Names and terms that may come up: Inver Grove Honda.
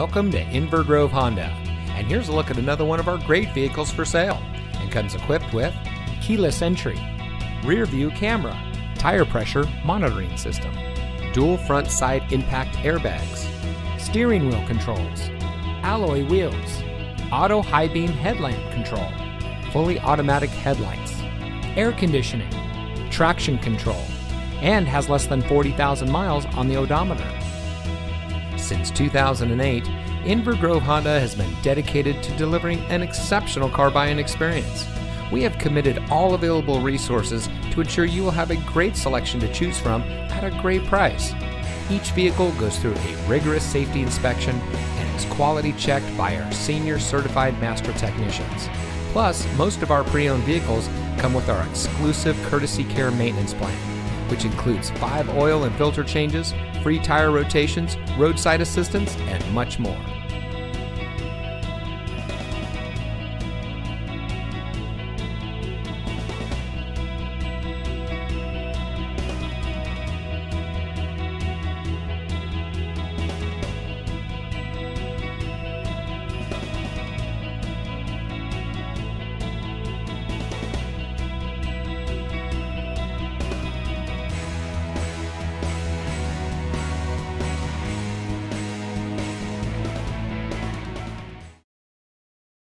Welcome to Inver Grove Honda, and here's a look at another one of our great vehicles for sale. It comes equipped with keyless entry, rear view camera, tire pressure monitoring system, dual front side impact airbags, steering wheel controls, alloy wheels, auto high beam headlamp control, fully automatic headlights, air conditioning, traction control, and has less than 40,000 miles on the odometer. Since 2008, Inver Grove Honda has been dedicated to delivering an exceptional car buying experience. We have committed all available resources to ensure you will have a great selection to choose from at a great price. Each vehicle goes through a rigorous safety inspection and is quality checked by our senior certified master technicians. Plus, most of our pre-owned vehicles come with our exclusive courtesy care maintenance plan, which includes 5 oil and filter changes, free tire rotations, roadside assistance, and much more.